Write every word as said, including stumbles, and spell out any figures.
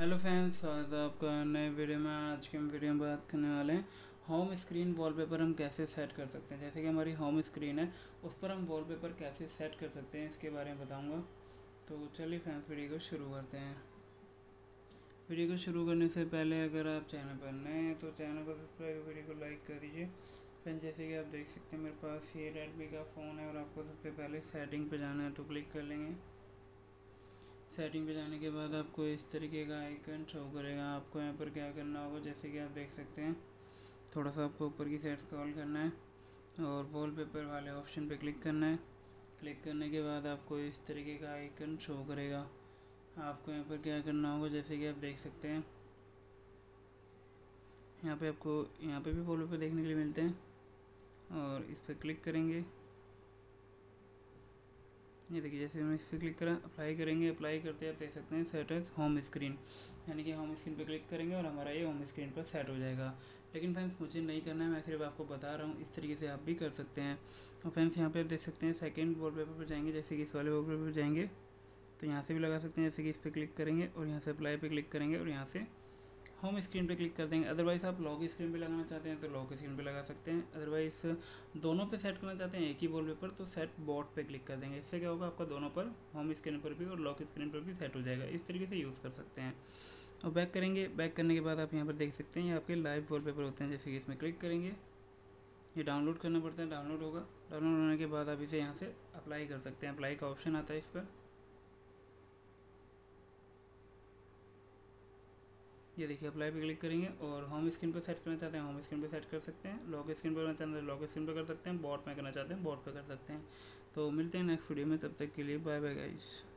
Hello friends, स्वागत है आपका नए वीडियो में। आज के हम वीडियो में बात करने वाले हैं होम स्क्रीन वॉलपेपर हम कैसे सेट कर सकते हैं। जैसे कि हमारी होम स्क्रीन है, उस पर हम वॉलपेपर कैसे सेट कर सकते हैं, इसके बारे में बताऊंगा। तो चलिए फ्रेंड्स, वीडियो को शुरू करते हैं। वीडियो को शुरू करने से पहले अगर आप चैनल पर नए हैं तो चैनल को सब्सक्राइब, वीडियो को लाइक कर दीजिए। फ्रेंड्स, जैसे कि आप देख सकते हैं मेरे पास ये रेडमी का फ़ोन है और आपको सबसे पहले सेटिंग पर जाना है, तो क्लिक कर लेंगे। सेटिंग पे जाने के बाद आपको इस तरीके का आइकन शो करेगा। आपको यहाँ पर क्या करना होगा, जैसे कि आप देख सकते हैं, थोड़ा सा आपको ऊपर की साइड स्क्रॉल करना है और वॉलपेपर वाले ऑप्शन पे क्लिक करना है। क्लिक करने के बाद आपको इस तरीके का आइकन शो करेगा। आपको यहाँ पर क्या करना होगा, जैसे कि आप देख सकते हैं, यहाँ पर आपको यहाँ पर भी वॉलपेपर देखने के लिए मिलते हैं और इस पर क्लिक करेंगे। ये देखिए, जैसे हम इस पर क्लिक करें, अप्लाई करेंगे। अप्लाई करते आप देख सकते हैं सेट एज होम स्क्रीन, यानी कि होम स्क्रीन पे क्लिक करेंगे और हमारा ये होम स्क्रीन पर सेट हो जाएगा। लेकिन फ्रेंड्स, मुझे नहीं करना है, मैं सिर्फ आपको बता रहा हूँ, इस तरीके से आप भी कर सकते हैं। और फ्रेंड्स, यहाँ पे आप देख सकते हैं सेकंड वॉलपेपर पर जाएंगे, जैसे कि इस वाले वॉलपेपर पर जाएंगे तो यहाँ से भी लगा सकते हैं। जैसे कि इस पर क्लिक करेंगे और यहाँ से अप्लाई पर क्लिक करेंगे और यहाँ से होम स्क्रीन पे क्लिक कर देंगे। अदरवाइज़ आप लॉक स्क्रीन पे लगाना चाहते हैं तो लॉक स्क्रीन पे लगा सकते हैं। अदरवाइज़ दोनों पे सेट करना चाहते हैं एक ही वॉलपेपर तो सेट बोर्ड पे क्लिक कर देंगे। इससे क्या होगा, आपका दोनों पर, होम स्क्रीन पर भी और लॉक स्क्रीन पर भी सेट हो जाएगा। इस तरीके से यूज़ कर सकते हैं। और बैक करेंगे। बैक करने के बाद आप यहाँ पर देख सकते हैं ये आपके लाइव वॉलपेपर होते हैं। जैसे कि इसमें क्लिक करेंगे, ये डाउनलोड करना पड़ता है, डाउनलोड होगा। डाउनलोड होने के बाद आप इसे यहाँ से अप्लाई कर सकते हैं। अप्लाई का ऑप्शन आता है इस पर, ये देखिए, अप्लाई पे क्लिक करेंगे और होम स्क्रीन पर सेट करना चाहते हैं होम स्क्रीन पर सेट कर सकते हैं। लॉक स्क्रीन पर करना चाहते हैं लॉक स्क्रीन पर कर सकते हैं। बोर्ड में करना चाहते हैं बोर्ड पर कर सकते हैं। तो मिलते हैं नेक्स्ट वीडियो में, तब तक के लिए बाय बाय गाइस।